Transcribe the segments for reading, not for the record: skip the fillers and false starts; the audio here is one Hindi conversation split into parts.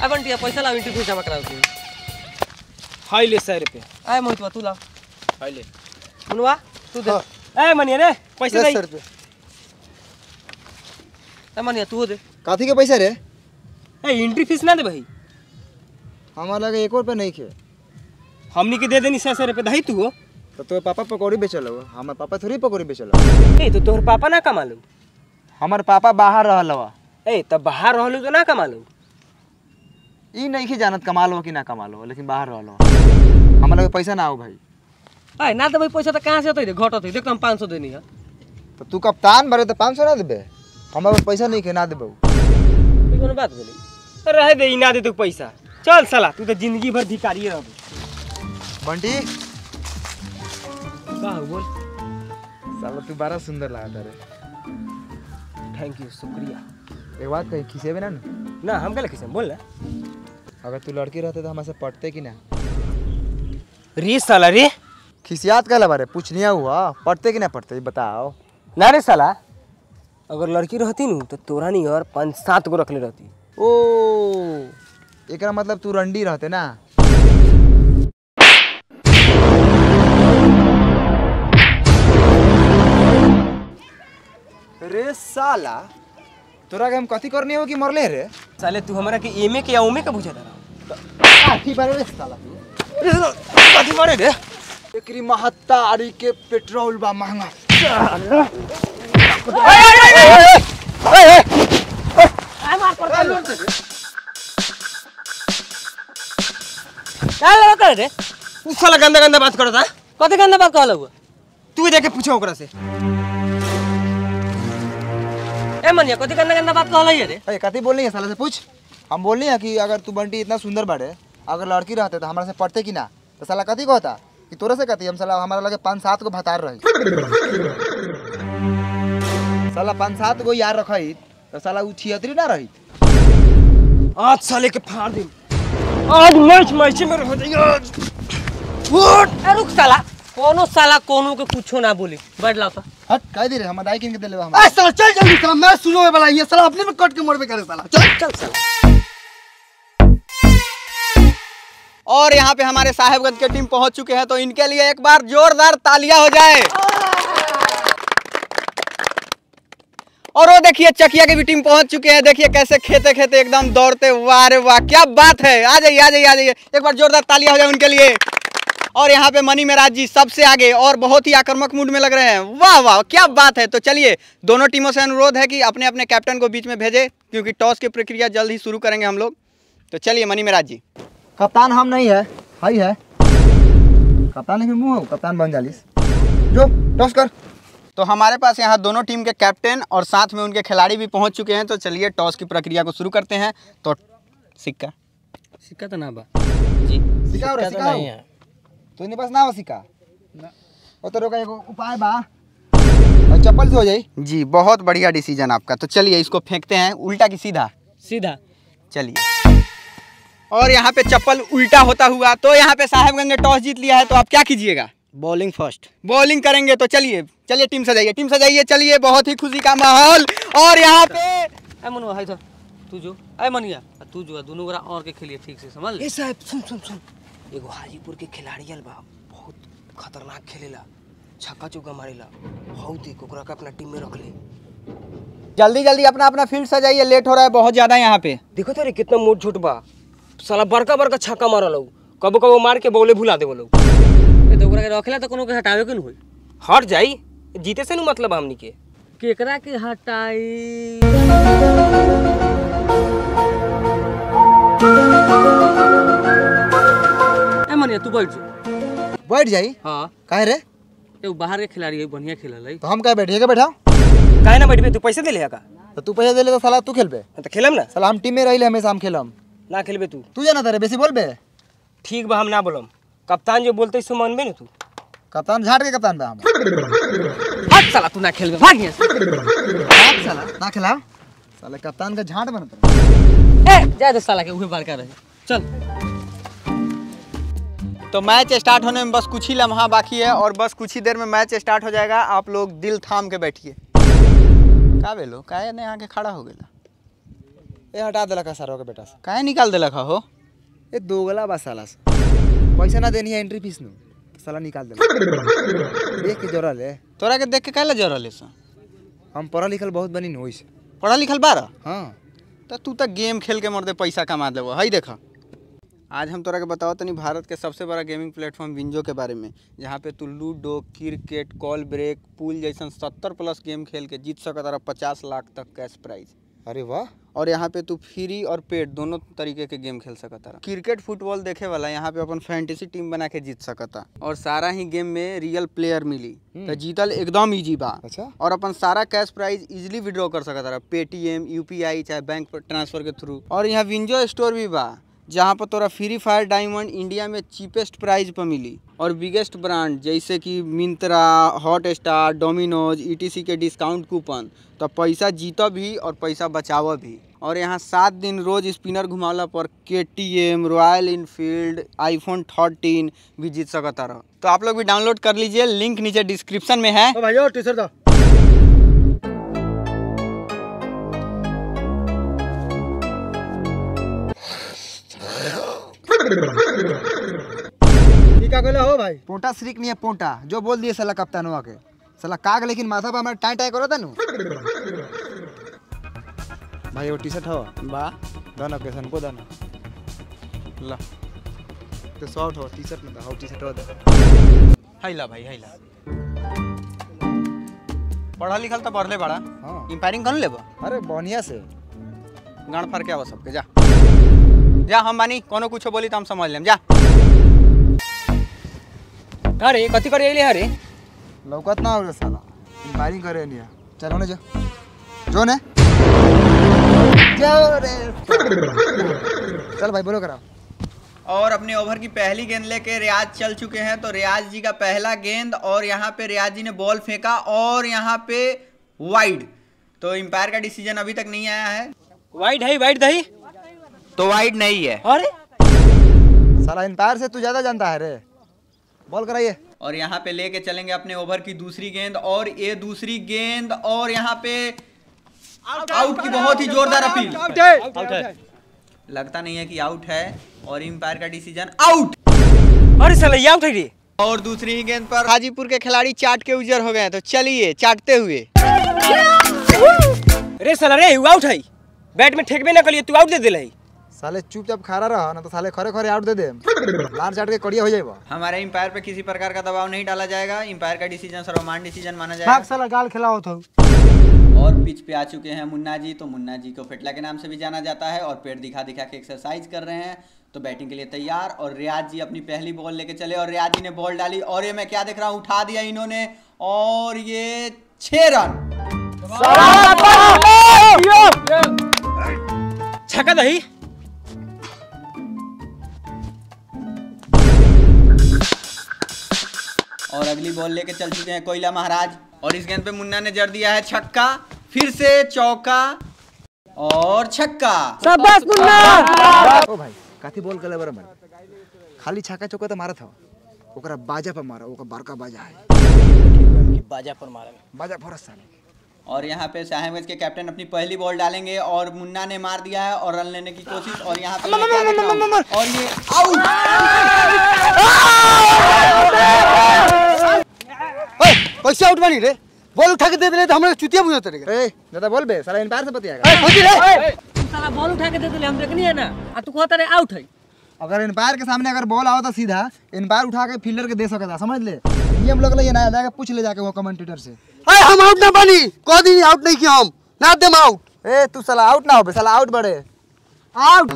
अरे बंटी पैसा लाओ, इंटरव्यू जमा कराओ तू। हाय ले 100 रुपए। अरे मोहितवा तू ला। हाय ले। मुनवा तू दे। अरे मनिया रे पैसा दे। 100 रुपए। अरे मनिया तू दे। काथी के पैसा रे? ए एंट्री फीस ना दे भाई। हमारा लगे 1 रुपए नहीं खे। हमनी के दे देनी 100 रुपए दही तू। तो तोर पापा पकौड़ी बेचल हो। हमर पापा थोड़ी पकौड़ी बेचल हो। ए तो तोर पापा ना कमा लो। हमर पापा बाहर रहलवा। ए तब बाहर रहलू तो ना कमा लो। ई नहीं की जानत कमा लो कि ना कमा लो, लेकिन बाहर रह लो। हमरा के पैसा ना आओ भाई। अरे ना तो भाई पैसा तो कहां से होतै रे, घटत है। देख तो हम 500 देनी है। तो तू कप्तान भरे तो 500 ना देबे। हमरा के पैसा नहीं के ना देबो। ई कोनो बात भेलै? अरे रह दे, ई ना दे तू पैसा। चल साला तू तो जिंदगी भर भिखारी रहबे। बंटी का बोल। साला तू बड़ा सुंदर लागत रे। थैंक यू, शुक्रिया। एक बात कही खिसेबे ना ना हम गले खिसेम बोल ना। अगर तू लड़की रहते तो हमसे पटते कि ना रे साला रे। खिसियात का लबारे पूछनिया हुआ, पटते कि ना पटते बताओ ना रे साला। अगर लड़की रहती न तो तोरा नहीं और 5-7 गो रखले रहती। ओ एकरा मतलब तू रंडी रहते ना। रे साला तोरा के हम कथी करनी हो कि मरले रे साले। तू हमरा के एमे के या ओमे के बुझा दला काठी बारे रे साला। तू काठी बारे रे एकरी महत्ता आरी के पेट्रोल बा महंगा। आ मार कर चल लो कर रे। तू साला गंदा गंदा बात करत है। कथी गंदा बात कहल हो? तू जाके पूछो ओकरा से। ए मनिया कथी गंदा गंदा बात कहल है रे? ए कथी बोलनी है साला से पूछ। हम बोलनी है कि अगर तू बंटी इतना सुंदर बाड़े, अगर लड़की रहते तो हमरा से पढ़ते कि ना। तो साला कथी कहता कि तोरे से कथी हम साला हमरा लगे 5-7 गो भतार रही। साला 5-7 गो यार रखई तो साला उ 76 ना रही। आज साले के फाड़ दे। आज मैच में हो जाई। उठ ए रुक साला। कोनो साला के कुछो ना बोली बैठ लाओ। हट काहे दे रे हम दाई किन के देले हम। ए साला चल जल्दी साला मैं सुनोवे वाला ये साला अपने में कट के मरबे करे साला। चल चल साला। और यहाँ पे हमारे साहेबगंज के टीम पहुंच चुके हैं, तो इनके लिए एक बार जोरदार तालियां हो जाए। और वो देखिए चकिया की भी टीम पहुंच चुके हैं। देखिए कैसे खेते खेते एकदम दौड़ते। वाह रे वाह क्या बात है। आ जाइए आ जाइए आ जाइए, एक बार जोरदार तालियां हो जाए उनके लिए। और यहाँ पे मनी मेराज जी सबसे आगे और बहुत ही आक्रामक मूड में लग रहे हैं। वाह वाह क्या बात है। तो चलिए दोनों टीमों से अनुरोध है कि अपने अपने कैप्टन को बीच में भेजें, क्योंकि टॉस की प्रक्रिया जल्द ही शुरू करेंगे हम लोग। तो चलिए मनी मेराज जी। कप्तान हम नहीं है, हाई है कप्तान, लेकिन मुँह हो कप्तान बन जालीस जो टॉस कर। तो हमारे पास यहाँ दोनों टीम के कैप्टन और साथ में उनके खिलाड़ी भी पहुँच चुके हैं। तो चलिए टॉस की प्रक्रिया को शुरू करते हैं। तो सिक्का सिक्का तो ना बा जी, सिक्का नहीं है तो पास ना हो सिक्का ना। और तो रोका उपाय बा और चप्पल से हो जाए जी। बहुत बढ़िया डिसीजन आपका। तो चलिए इसको फेंकते हैं उल्टा की सीधा सीधा। चलिए और यहाँ पे चप्पल उल्टा होता हुआ। तो यहाँ पे साहेबगंज ने टॉस जीत लिया है, तो आप क्या कीजिएगा? बॉलिंग फर्स्ट बॉलिंग करेंगे। तो चलिए चलिए टीम सजाइए टीम सजाइए। चलिए बहुत ही खुशी का माहौल। और यहाँ पे तू जो अय मनिया तू जो दोनों और के खेलिए ठीक से समझ। एगो हाजीपुर के खिलाड़ियल बा बहुत खतरनाक खेलेला, छक्का चौका मारेला, बहुत ही कोकरा का अपना टीम में रख ले। जल्दी जल्दी अपना अपना फील्ड सजाइए, लेट हो रहा है बहुत ज्यादा। यहाँ पे देखो तो रे कितना मोट झूठ बा साला, बड़का बड़का छक्का मारल हो, कबो कबो मार के बॉले भुला देवल हो। ए तो ओकरा के रखेला तो कोनो के हटावे के न होई, हट जाई जीते से न मतलब हमनी के केकरा के हटाई। तू बैठ जाई। हाँ काहे रे? तू बाहर के खिलाड़ी है बढ़िया खेलल है, तो हम काहे बैठिए के बैठाओ? काहे ना बैठबे तू पैसा देले है का? तो तू पैसा देले तो साला तू खेलबे। तो खेलम ना साला, हम टीम में रहिले हमेशा हम खेलम। ना खेलबे तू तू जाना रे बेसी बोलबे। ठीक बा हम ना बोलम, कप्तान जो बोलते सो मानबे ना तू। कप्तान झाड़ के कप्तान बा हम। हट साला तू ना खेलबे भाग यहां से। हट साला ना खेलाओ साला, कप्तान का झाड़ बनत रे। ए जा दे साला के उहे बड़का रहे। चल तो मैच स्टार्ट होने में बस कुछ ही लम्हा बाकी है और बस कुछ ही देर में मैच स्टार्ट हो जाएगा। आप लोग दिल थाम के बैठिए। का बेलो काहे ने आके खड़ा हो गेला? ए हटा देला का सारा के बेटा से काहे निकाल देला का हो ए दोगला बा साला से पैसा ना देनी है एंट्री फीस नु साला निकाल देला देख के जरा ले तोरा के देख के काहे जरा ले सा हम पढ़ा लिखल बहुत बनी न होई से पढ़ा लिखल बारा हां त तू त गेम खेल के मर दे पैसा कमा लेबो हई देख आज हम तोरा के बताओ तनी भारत के सबसे बड़ा गेमिंग प्लेटफॉर्म विंजो के बारे में जहाँ पे तू ludo cricket call break pool जैसा 70+ गेम खेल के जीत सकता रहा 50 लाख तक कैश प्राइज। अरे वाह। और यहाँ पे तू फ्री और पेड दोनों तरीके के गेम खेल सकता रहा। क्रिकेट फुटबॉल देखे वाला यहाँ पे अपन फैंटेसी टीम बना के जीत सकता और सारा ही गेम में रियल प्लेयर मिली तो जीतल एकदम इजी बा। अच्छा। और अपन सारा कैश प्राइज इजिली विड्रॉ कर सकता रहा पेटीएम यूपीआई चाहे बैंक ट्रांसफर के थ्रू। और यहाँ विंजो स्टोर भी बा जहाँ पर तोरा फ्री फायर डायमंड इंडिया में चीपेस्ट प्राइस पर मिली और बिगेस्ट ब्रांड जैसे कि मिंत्रा हॉटस्टार डोमिनोज ईटीसी के डिस्काउंट कूपन तो पैसा जीता भी और पैसा बचावा भी। और यहाँ 7 दिन रोज स्पिनर घुमावला पर KTM रॉयल इनफील्ड iPhone 13 भी जीत सकता रहा। तो आप लोग भी डाउनलोड कर लीजिए, लिंक नीचे डिस्क्रिप्शन में है। तो हो भाई पोटा श्रीक नहीं है पोटा जो बोल दिए साला कप्तानवा के साला काग लेकिन माथा पर हमारा टाई टाई करो था नु भाई वो टी-शर्ट हो बा दाना के सन को दाना ला तो शॉर्ट हो टी-शर्ट में हो टी-शर्ट हो दे हाइला भाई हाइला पढ़ा लिखल त पढ़ले बड़ा इंपायरिंग कर लेबो। अरे बढ़िया से गांड फर के आवा सबके जा जा हम मानी कोनो कुछ बोली तो हम समझ लेम जा। अरे कथी करे ले अरे लौकत ना हो साला इंपायरिंग करे नहीं चलो ने जो ने जाओ रे चल भाई बोलो कराओ। और अपने ओवर की पहली गेंद लेके रियाज चल चुके हैं तो रियाज जी का पहला गेंद और यहाँ पे रियाज जी ने बॉल फेंका और यहाँ पे वाइड तो एम्पायर का डिसीजन अभी तक नहीं आया है। वाइड है वाइड दही तो वाइड नहीं है। अरे साला एम्पायर से तू ज्यादा जानता है रे बॉल कराइए। और यहाँ पे लेके चलेंगे अपने ओवर की दूसरी गेंद और ये दूसरी गेंद और यहाँ पे आउट की बहुत ही जोरदार अपील लगता नहीं है कि आउट है और एम्पायर का डिसीजन आउट। अरे साला ये आउट है। और दूसरी ही गेंद पर हाजीपुर के खिलाड़ी चाट के उजर हो गए तो चलिए चाटते हुए रे साला रे आउट है बैट में ठेकबे ना करिए तू आउट दे दिलाई साले चुपचाप खड़ा रहा ना तो साले खरे खरे आउट दे दे लार चाट के कड़िया हो जाएगा। हमारे एम्पायर पे किसी प्रकार का दबाव नहीं डाला जाएगा, एम्पायर का डिसीजन सर्वमान्य डिसीजन माना जाएगा। साला गाल खिलाओ तो। और पिच पे आ चुके हैं मुन्ना जी तो मुन्ना जी को फेटला के नाम से भी जाना जाता है और पेट दिखा दिखा के एक्सरसाइज कर रहे हैं तो बैटिंग के लिए तैयार। और रियाज जी अपनी पहली बॉल लेके चले और रियाज जी ने बॉल डाली और ये मैं क्या देख रहा हूँ उठा दिया इन्होंने और ये 6 रन और अगली बॉल लेके चल चुके हैं कोयला महाराज और इस गेंद पे मुन्ना ने जड़ दिया है छक्का फिर से चौका और छक्का। शाबाश मुन्ना। ओ भाई काथी बॉल कले बरमन खाली छक्का चौका तो मारा था ओकरा बाजा पर मारा ओकरा बड़का बाजा है बाजा पर मारा बाजा फरस साले। और यहाँ पे साहेबगंज के कैप्टन अपनी पहली बॉल डालेंगे और मुन्ना ने मार दिया है और रन लेने की कोशिश और यहाँ पे और ये आउट बनी रे बॉल उठा के दे दे तो हमारे चुतिया बुझाते रहे दादा बॉल बे साला एम्पायर से बतियाएगा साला बॉल उठा के दे दे हम देखनी है ना आ तू कहता रे आउट है। अगर एम्पायर के सामने अगर बॉल आओ तो सीधा एम्पायर उठा के फील्डर के दे सकता समझ ले नियम लोग ले नया जाके पूछ ले जाके वो कमेंटेटर से अरे हम आउट ना बनी को दिन आउट नहीं किया हम ना दे आउट ए तू साला आउट ना हो बे साला आउट बड़े आउट।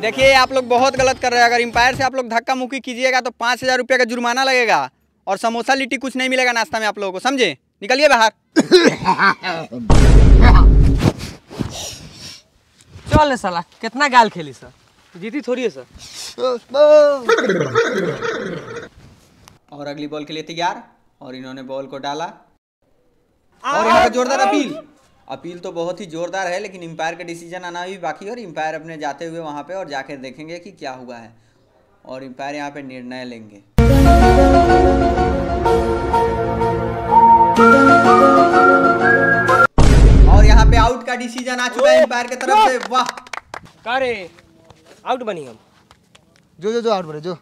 देखिए आप लोग बहुत गलत कर रहे हैं, अगर एम्पायर से आप लोग धक्का मुक्की कीजिएगा तो 5000 रुपये का जुर्माना लगेगा और समोसा लिट्टी कुछ नहीं मिलेगा नाश्ता में आप लोगों को समझे निकलिए बाहर। चल साला कितना गाल खेली सर जीती थोड़ी है सर। और अगली बॉल के लिए तैयार और इन्होंने बॉल को डाला और यहाँ जोरदार अपील अपील तो बहुत ही जोरदार है लेकिन एम्पायर का डिसीजन आना भी बाकी है और एम्पायर अपने जाते हुए वहाँ पे और जाकर देखेंगे कि क्या हुआ है और एम्पायर यहाँ पे निर्णय लेंगे। और यहाँ पे आउट का डिसीजन आ चुका है एम्पायर की तरफ से। वाह करे आउट बनी हम जो जो जो आउट बने जो।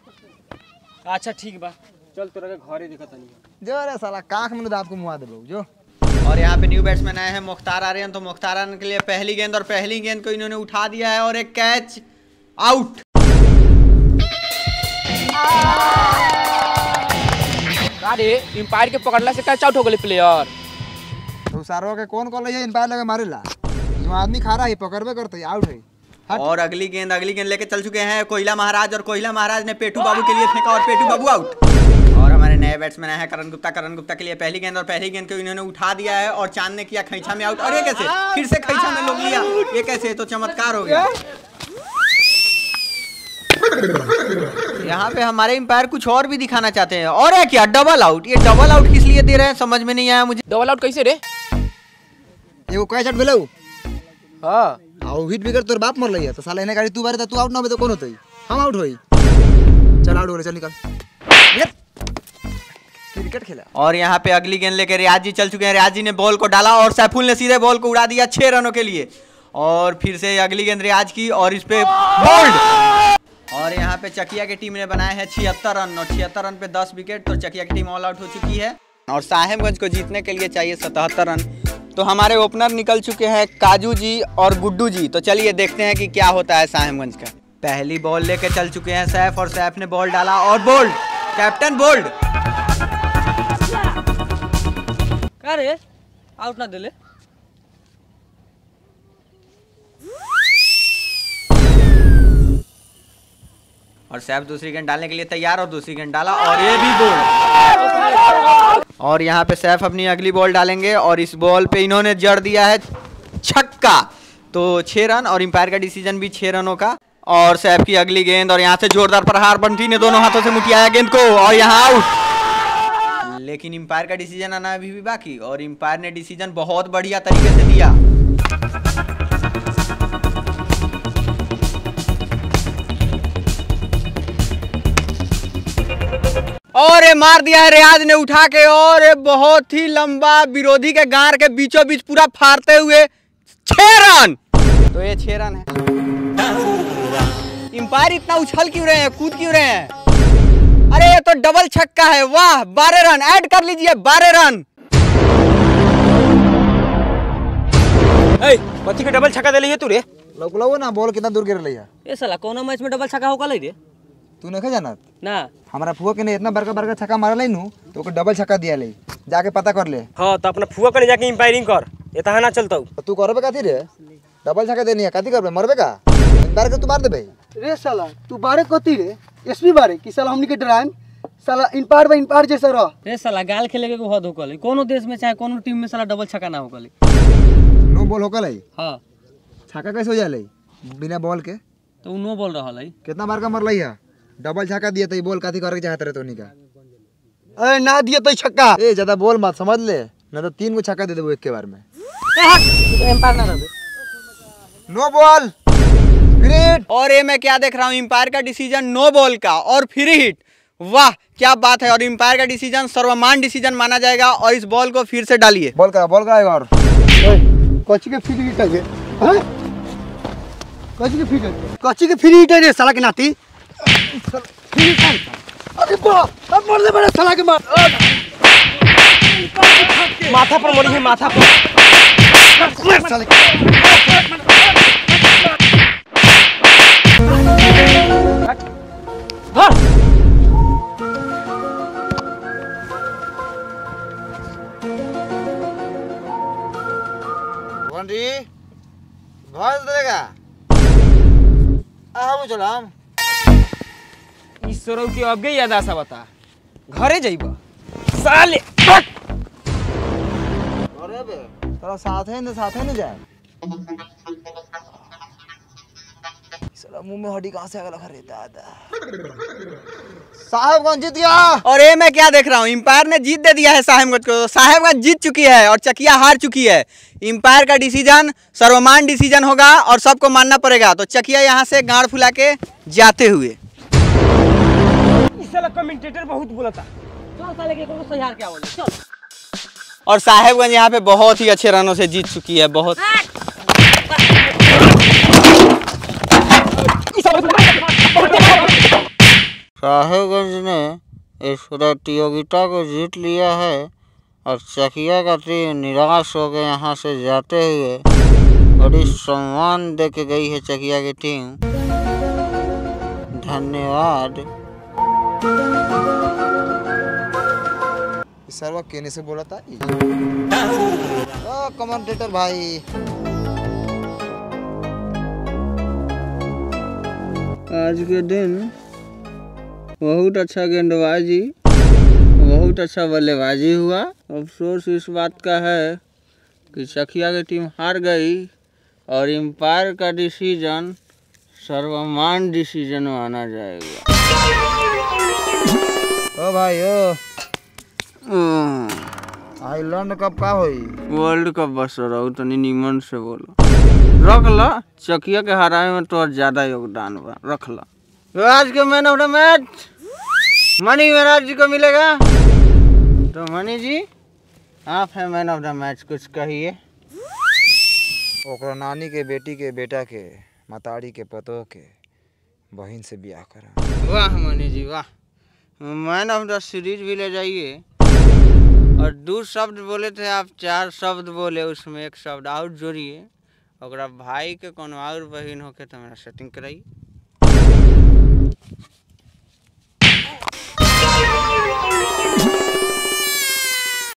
अच्छा ठीक बा चल तोरा के घरे दिखत नहीं जो रे साला काख में दाब को मुआ देबो जो। और यहाँ पे न्यू बैट्समैन आए हैं मुख्तार आर्यन, तो मुख्तार आर्यन के लिए पहली गेंद, और पहली गेंद को इन्होंने उठा दिया है और एक कैच आउट। अरे एम्पायर के पकड़ला से कैच आउट हो गए प्लेयर। भूसारो के कौन कॉल है एम्पायर लगे मारेला, जो आदमी खारा है पकड़बे करते आउट है। और अगली गेंद लेके चल चुके हैं कोयला महाराज, और कोयला महाराज ने पेटू बाबू के लिए फेंका और पेटू बाबू आउट। और हमारे नए बैट्समैन है करण गुप्ता के लिए पहली गेंद, और पहली गेंद को इन्होंने उठा दिया है और चांद ने किया खैंचा में आउट। और ये कैसे फिर से खैंचा में लोग लिया, ये कैसे तो चमत्कार हो गया। यहाँ पे हमारे एम्पायर कुछ और भी दिखाना चाहते हैं, और है क्या डबल आउट। ये डबल आउट किस लिए दे रहे हैं समझ में नहीं आया मुझे। डबल आउट कैसे रे, एगो कैच आउट भेलौ। हां आउ हिट बिगर तोर बाप मर लई है तो साला एने गाड़ी तू बारे त तू आउट न होबे तो कोन होतई, हम आउट होई। चल आउट हो रे, चल निकल क्रिकेट खेला। और यहाँ पे अगली गेंद लेके रियाज जी चल चुके हैं। रियाज जी ने बॉल को डाला और सैफुल ने सीधे बॉल को उड़ा दिया 6 रनों के लिए। और फिर से अगली गेंद रियाज की और इस पे बोल्ड। और यहाँ पे चकिया की टीम ने बनाए हैं 76 रन, और 76 रन पे 10 विकेट, तो चकिया की टीम ऑल आउट हो चुकी है। और साहेबगंज को जीतने के लिए चाहिए 77 रन, तो हमारे ओपनर निकल चुके हैं काजू जी और गुड्डू जी। तो चलिए देखते हैं कि क्या होता है साहेबगंज का। पहली बॉल लेके चल चुके हैं सैफ, और सैफ ने बॉल डाला और बोल्ड, कैप्टन बोल्ड। क्या रे आउट ना दिले, और सैफ दूसरी गेंद डालने के लिए तैयार, और दूसरी गेंद डाला और ये भी बोल्ड। और यहाँ पे सैफ अपनी अगली बॉल डालेंगे और इस बॉल पे इन्होंने जड़ दिया है छक्का, तो 6 रन। और एम्पायर का डिसीजन भी 6 रनों का। और सैफ की अगली गेंद और यहाँ से जोरदार प्रहार, बंटी ने दोनों हाथों से मुठियाया गेंद को और यहाँ आउट। लेकिन एम्पायर का डिसीजन आना अभी भी बाकी, और एम्पायर ने डिसीजन बहुत बढ़िया तरीके से दिया। और ये मार दिया है रियाज ने उठा के, और ये बहुत ही लंबा विरोधी के गार के बीचों बीच पूरा फाड़ते हुए 6 रन, तो ये 6 रन है। एम्पायर इतना उछल क्यों रहे हैं, कूद क्यों रहे हैं। अरे ये तो डबल छक्का है, वाह 12 रन ऐड कर लीजिए 12 रन। पति के डबल छक्का दे लिये तू रे, लौकलाओ ना बॉल कितना दूर गिर लिया। ये साला कोनो मैच में डबल छक्का होगा ले रे, तू नहीं जानत ना। हमारा फुआ के ने इतना बड़का बड़का छक्का मारा ले नू, तो को डबल छक्का दिया ले, जाके पता कर ले। हां तो अपना फुआ के जाके एम्पायरिंग कर, एता ना चलतौ तू करबे काथी रे, डबल छक्का देनी है काथी करबे, मरबे का एम्पायर के तू मार देबे रे साला। तू बारे कथी रे एसपी बारे कि साला हमनी के डरान, साला एम्पायर बा एम्पायर जैसा रह रे साला, गाल खेले के हद होकले। कोनो देश में चाहे कोनो टीम में साला डबल छक्का ना होकले, नो बॉल होकले। हां छक्का कैसे हो जाले बिना बॉल के, तो नो बॉल रहलै। कितना बार का मरलै है, डबल छक्का दिए तो बॉल काथी करे चाहत रहे तोनी का। अरे ना दिए तो छक्का, ए ज्यादा बॉल मत समझ ले, ना तो 3 गो छक्का दे देबो एक के बार में, तो एम्पायर ना रहबे। नो बॉल फ्री हिट, और ये मैं क्या देख रहा हूं एम्पायर का डिसीजन नो बॉल का और फ्री हिट, वाह क्या बात है। और एम्पायर का डिसीजन सर्वमान्य डिसीजन माना जाएगा, और इस बॉल को फिर से डालिए, बॉल का आएगा। और कोच के फ्री हिट है, हां कोच के फ्री हिट है रे साला के नाती। अरे बाप अब मरले बड़ा साला के मार, माथा पर मोड़ी है, माथा पर साले। बंटी भाग देगा आ हम चलाम ईश्वरों की अब गई याद आशा बता घरे जाइबा साले। अरे बे तेरा साथ है ना जाए साला, मुंह में हड्डी कहां से आ गला खरे दादा। साहेबगंज जीत गया, और ये मैं क्या देख रहा हूं एम्पायर ने जीत दे दिया है साहेबगंज को। साहेबगंज जीत चुकी है और चकिया हार चुकी है। एम्पायर का डिसीजन सर्वमान्य डिसीजन होगा और सबको मानना पड़ेगा, तो चकिया यहां से गाड़ फुला के जाते हुए। कमेंटेटर बहुत बोला था साले के को सही हार क्या बोले। और साहेबगंज यहाँ पे बहुत ही अच्छे रनों से जीत चुकी है, बहुत साहेबगंज ने इस प्रतियोगिता को जीत लिया है और चकिया का टीम निराश हो गए यहाँ से जाते हुए, और इस सम्मान दे के गई है चकिया की टीम। धन्यवाद। सर वो कहने से बोला था कमेंटेटर भाई। आज के दिन बहुत अच्छा गेंदबाजी, बहुत अच्छा बल्लेबाजी हुआ। अफसोस इस बात का है कि चकिया की टीम हार गई और एम्पायर का डिसीजन सर्वमान डिसीजन माना जाएगा। ओ भाई ओ आइलैंड कप का होई वर्ल्ड कप बस रहो तो नीमन से बोलो रख ला। चकिया के हराए में तो ज्यादा योगदान बा, रख ला। आज के man of the match Mani Maharaj ji को मिलेगा। तो मनी जी आप हैं मैन ऑफ द मैच, कुछ कहिए। ओकरा नानी के बेटी के बेटा के मतारी के पतो के बहन से ब्याह करा। वाह मनी जी वाह, मैन ऑफ द सीरीज भी ले जाइए। और दो शब्द बोले थे आप, चार शब्द बोले, उसमें एक शब्द आउट जोड़िए। और भाई के कौन और बहन होके तो मेरा सेटिंग कराइए।